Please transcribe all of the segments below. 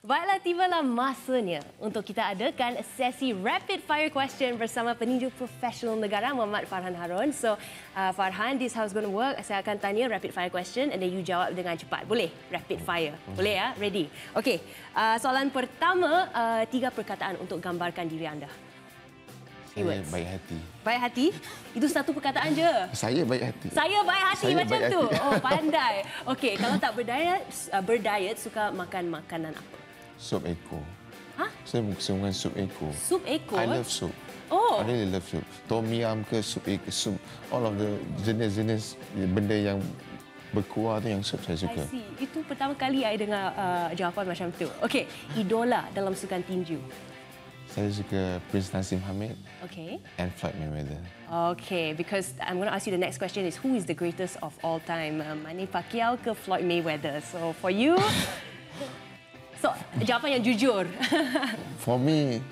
Baiklah, tibalah masanya untuk kita adakan sesi rapid fire question bersama peninju profesional negara Muhammad Farkhan Haron. So, Farhan, this is how it's going to work. Saya akan tanya rapid fire question and then you jawab dengan cepat. Boleh? Rapid fire. Boleh ya? Ready? Okey. Soalan pertama, 3 perkataan untuk gambarkan diri anda. Saya baik hati. Baik hati? Itu satu perkataan je. Saya baik hati. Saya baik hati saya macam baik tu. Hati. Oh, pandai. Okey, kalau tak berdiet suka makan makanan apa? Sup eko. Hah? Saya suka sup eko. Sup eko? I love soup. Oh. I really love soup. Tom yum ke sup eko, soup. All of the jenis-jenis benda yang berkuah tu yang sup saya suka. I see. Itu pertama kali saya dengar jawapan macam tu. Okey, idola dalam sukan tinju. Saya suka Prince Nasim Hamid and Floyd Mayweather. Okay, because I'm going to ask you the next question is who is the greatest of all time? Manny Pacquiao ke Floyd Mayweather? So for you, so jawapan yang jujur. For me,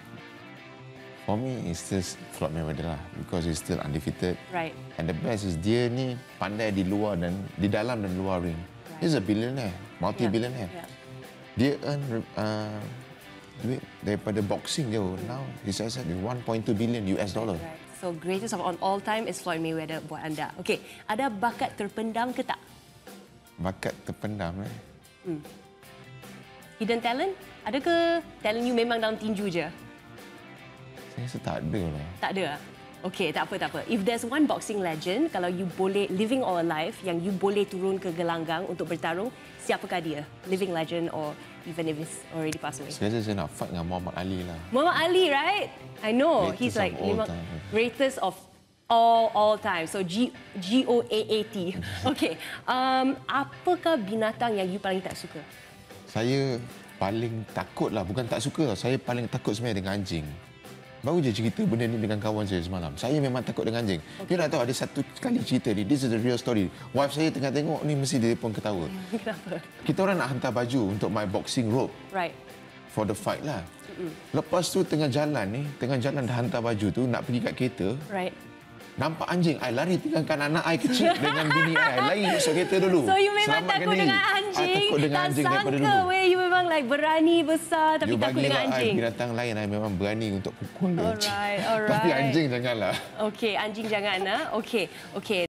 it's still Floyd Mayweather lah because he's still undefeated. Right. And the best is dia ni pandai di luar dan di dalam dan luar ring. Right. He's a billionaire, multi-billionaire. Yeah. Dia earn duit daripada boxing dia. Now, he's at $1.2 billion. Right. So, greatest of all time is Floyd Mayweather buat anda. Okey, ada bakat terpendam ke tak? Bakat terpendam, Hidden talent? Ada ke talent you memang dalam tinju je? Saya rasa tak ada lah. Tak ada? Okey, tak apa. If there's one boxing legend, kalau you boleh, living or alive, yang you boleh turun ke gelanggang untuk bertarung, siapakah dia? Living legend or... even if it's already passed away. Saya rasa nak fight dengan Muhammad Ali lah. Muhammad Ali, right? I know. He's like greatest of all time. So G-O-A-A-T. Okay. Apakah binatang yang you paling tak suka? Saya paling takut lah. Bukan tak suka. Saya paling takut sebenarnya dengan anjing. Baru je cerita benda ni dengan kawan saya semalam. Saya memang takut dengan anjing. Okay. Dia nak tahu ada satu kali cerita ni. This is the real story. Wife saya tengah tengok ni mesti dia pun ketawa. Kenapa? Kita orang nak hantar baju untuk my boxing rope. Right. For the fight lah. Lepas tu tengah jalan dah hantar baju tu nak pergi kat kereta. Right. Nampak anjing, I lari tinggalkan anak I kecil dengan bini I. Lari masuk kereta dulu. So, you memang takut dengan anjing. I takut dengan anjing daripada dulu. Tak sangka, you memang like berani besar tapi you takut dengan anjing. You bagilah I binatang lain, I memang berani untuk pukul dia. Alright. Tapi anjing janganlah. Okey, anjing jangan. Okey.